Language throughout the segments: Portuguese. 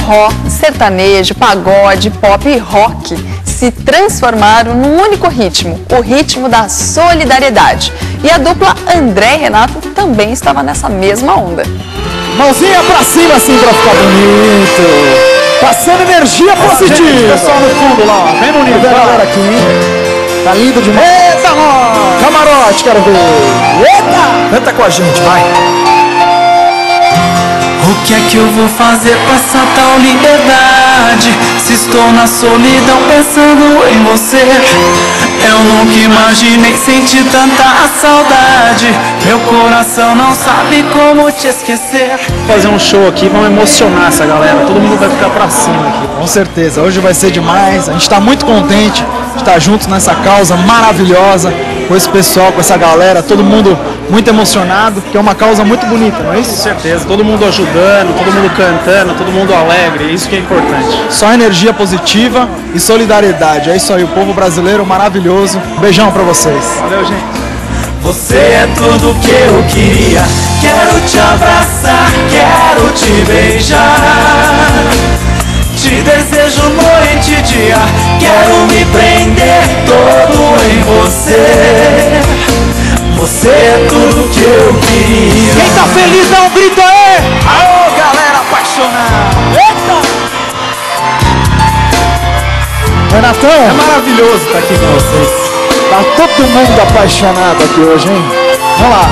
forró, sertanejo, pagode, pop e rock se transformaram num único ritmo, o ritmo da solidariedade. E a dupla André e Renato também estava nessa mesma onda. Mãozinha pra cima assim pra ficar bonito. Passando energia positiva. Pessoal no fundo lá, ó. Bem bonito. Tá, galera, aqui. Tá lindo demais. Eita, ó. Camarote, quero ver. Eita. Canta com a gente, vai. O que é que eu vou fazer com essa tal liberdade? Se estou na solidão pensando em você. Eu nunca imaginei sentir tanta saudade. Meu coração não sabe como te esquecer. Fazer um show aqui, vamos emocionar essa galera. Todo mundo vai ficar pra cima aqui. Com certeza, hoje vai ser demais. A gente tá muito contente de estar juntos nessa causa maravilhosa. Com esse pessoal, com essa galera, todo mundo muito emocionado, porque é uma causa muito bonita, não é isso? Com certeza, todo mundo ajudando, todo mundo cantando, todo mundo alegre, isso que é importante. Só energia positiva e solidariedade, é isso aí, o povo brasileiro maravilhoso. Beijão pra vocês. Valeu, gente. Você é tudo que eu queria, quero te abraçar, quero te beijar. Te desejo noite e dia, quero me prender todo em você. Você é tudo que eu queria. Quem tá feliz dá um grito aí! Aô, galera apaixonada! Eita! Renatão, é maravilhoso estar aqui com vocês. Tá todo mundo apaixonado aqui hoje, hein? Vamos lá!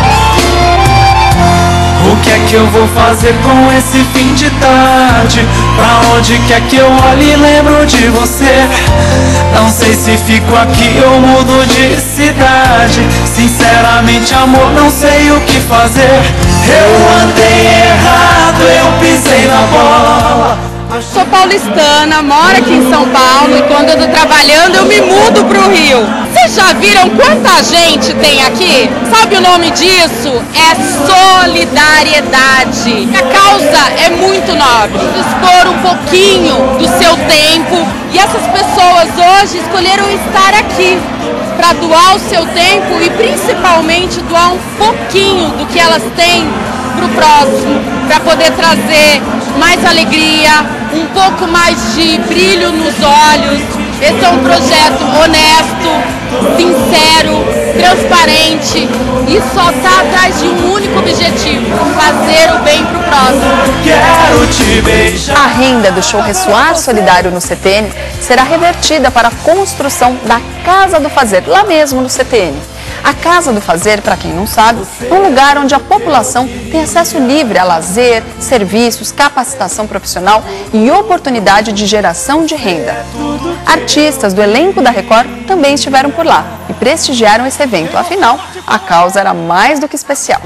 O que é que eu vou fazer com esse fim de tarde? Pra onde quer que eu olhe e lembro de você. Não sei se fico aqui ou mudo de cidade. Sinceramente, amor, não sei o que fazer. Eu andei errado, eu pisei na bola. Sou paulistana, moro aqui em São Paulo e quando eu tô trabalhando eu me mudo pro Rio. Vocês já viram quanta gente tem aqui? Sabe o nome disso? É solidariedade. A causa é muito nobre. Dispor um pouquinho do seu tempo. E essas pessoas hoje escolheram estar aqui para doar o seu tempo e principalmente doar um pouquinho do que elas têm pro próximo, para poder trazer mais alegria, um pouco mais de brilho nos olhos. Esse é um projeto honesto, sincero, transparente e só tá atrás de um único objetivo, fazer o bem pro próximo. Quero te beijar. A renda do show Ressoar Solidário no CTN será revertida para a construção da Casa do Fazer, lá mesmo no CTN. A Casa do Fazer, para quem não sabe, é um lugar onde a população tem acesso livre a lazer, serviços, capacitação profissional e oportunidade de geração de renda. Artistas do elenco da Record também estiveram por lá e prestigiaram esse evento, afinal, a causa era mais do que especial.